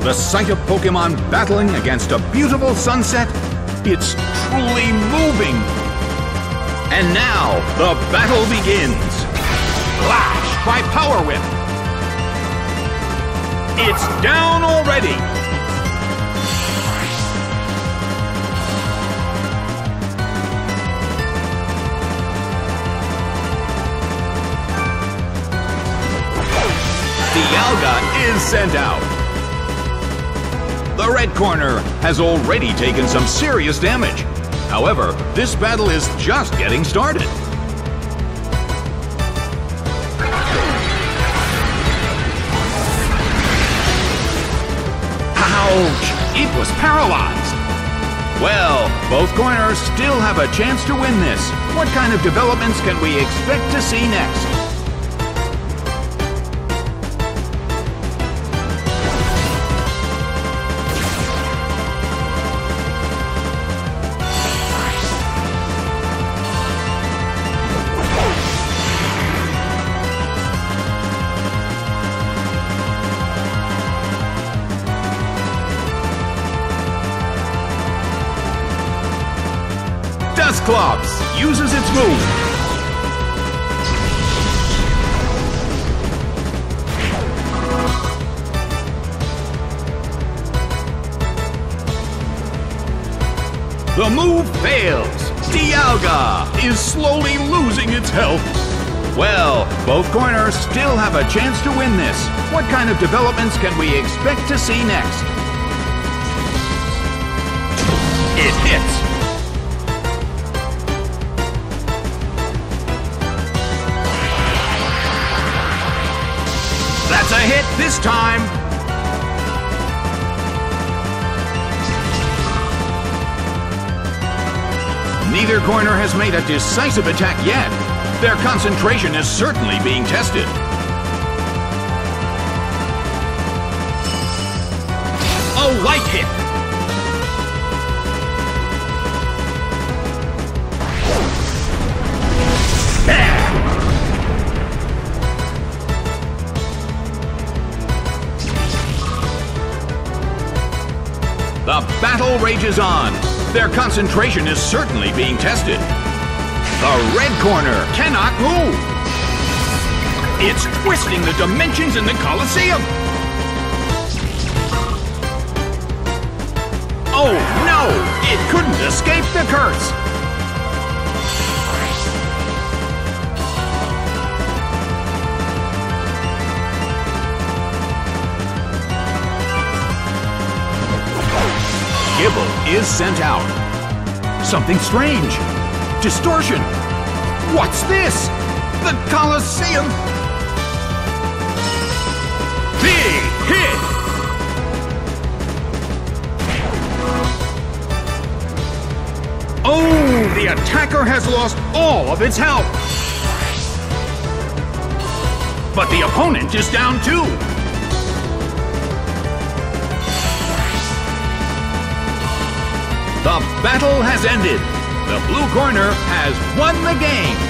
The sight of Pokemon battling against a beautiful sunset, it's truly moving. And now, the battle begins. Lash by Power Whip. It's down already. Dialga is sent out. The red corner has already taken some serious damage. However, this battle is just getting started. Ouch! It was paralyzed! Well, both corners still have a chance to win this. What kind of developments can we expect to see next? Cyclops uses its move. The move fails. Dialga is slowly losing its health. Well, both corners still have a chance to win this. What kind of developments can we expect to see next? It hits. That's a hit this time! Neither corner has made a decisive attack yet. Their concentration is certainly being tested. A light hit! The battle rages on. Their concentration is certainly being tested. The red corner cannot move. It's twisting the dimensions in the Colosseum. Oh no! It couldn't escape the curse. Gible is sent out. Something strange. Distortion. What's this? The Colosseum. Big hit. Oh, the attacker has lost all of its health. But the opponent is down too. The battle has ended. The blue corner has won the game.